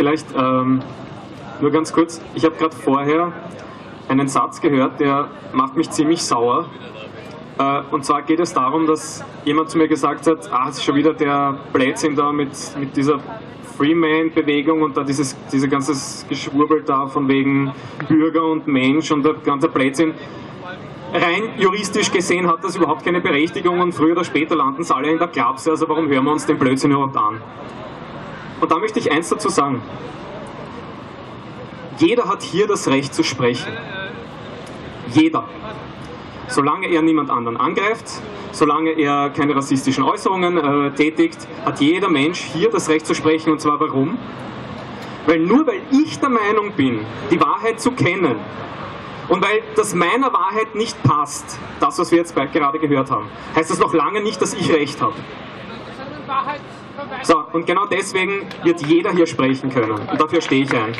vielleicht nur ganz kurz. Ich habe gerade vorher einen Satz gehört, der macht mich ziemlich sauer. Und zwar geht es darum, dass jemand zu mir gesagt hat, ah, es ist schon wieder der Blödsinn da mit dieser Freeman-Bewegung und da diese ganze Geschwurbel da von wegen Bürger und Mensch und der ganze Blödsinn. Rein juristisch gesehen hat das überhaupt keine Berechtigung und früher oder später landen es alle in der Klapse, also warum hören wir uns den Blödsinn überhaupt an? Und da möchte ich eins dazu sagen. Jeder hat hier das Recht zu sprechen. Jeder. Solange er niemand anderen angreift, solange er keine rassistischen Äußerungen tätigt, hat jeder Mensch hier das Recht zu sprechen. Und zwar warum? Weil nur weil ich der Meinung bin, die Wahrheit zu kennen, und weil das meiner Wahrheit nicht passt, das, was wir jetzt gerade gehört haben, heißt das noch lange nicht, dass ich Recht habe. So, und genau deswegen wird jeder hier sprechen können. Und dafür stehe ich ein.